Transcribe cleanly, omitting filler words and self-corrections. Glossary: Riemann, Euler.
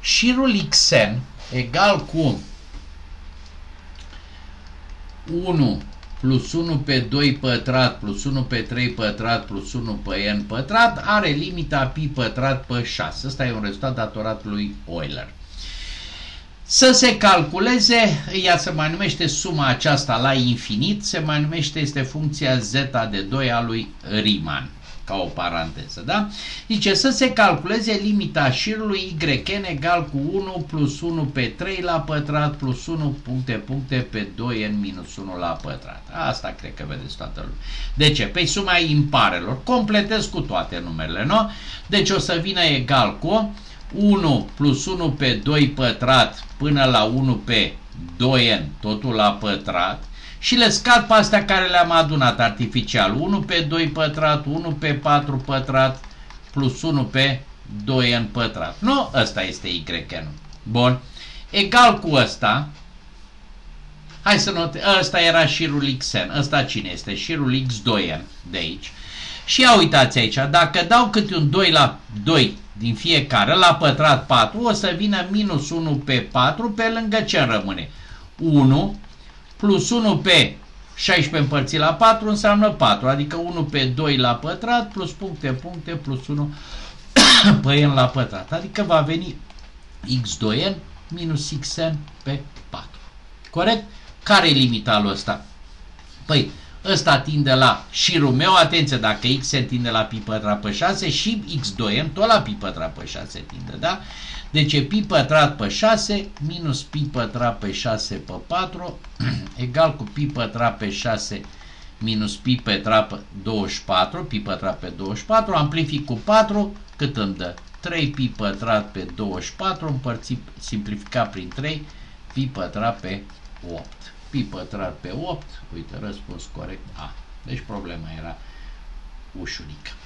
șirul xn egal cu 1 plus 1 pe 2 pătrat plus 1 pe 3 pătrat plus 1 pe n pătrat are limita pi pătrat pe 6. Ăsta e un rezultat datorat lui Euler. Să se calculeze, ea se mai numește suma aceasta la infinit, se mai numește, este funcția z de 2 a lui Riemann, ca o paranteză, da? Zice să se calculeze limita șirului yn egal cu 1 plus 1 pe 3 la pătrat plus 1 ... pe 2n minus 1 la pătrat. Asta cred că vedeți toată lumea. De ce? Păi suma imparelor. Completez cu toate numerele, nu? Deci o să vină egal cu 1 plus 1 pe 2 pătrat până la 1 pe 2n, totul la pătrat, și le scad pe astea care le-am adunat artificial. 1 pe 2 pătrat, 1 pe 4 pătrat, plus 1 pe 2n pătrat. Nu? Ăsta este yn-ul. Bun. Egal cu ăsta. Hai să notăm. Ăsta era șirul xn. Ăsta cine este? Șirul x2n de aici. Și ia uitați aici. Dacă dau câte un 2 la 2 din fiecare, la pătrat 4, o să vină minus 1 pe 4 pe lângă ce rămâne? 1 plus 1 pe 16 împărțit la 4 înseamnă 4, adică 1 pe 2 la pătrat plus ... plus 1 pe n la pătrat, adică va veni x2n minus xn pe 4. Corect? Care e limita lui ăsta? Păi, ăsta tinde la șirul meu, atenție, dacă xn tinde la pi pătrat pe 6 și x2n tot la pi pătrat pe 6 tinde, da? Deci pi pătrat pe 6 minus pi pătrat pe 6 pe 4 egal cu pi pătrat pe 6 minus pi pătrat pe 24, pi pătrat pe 24, amplific cu 4, cât îmi dă? 3 pi pătrat pe 24 împărțit, simplificat prin 3, pi pătrat pe 8. Pi pătrat pe 8, uite, răspuns corect A. Deci problema era ușurică.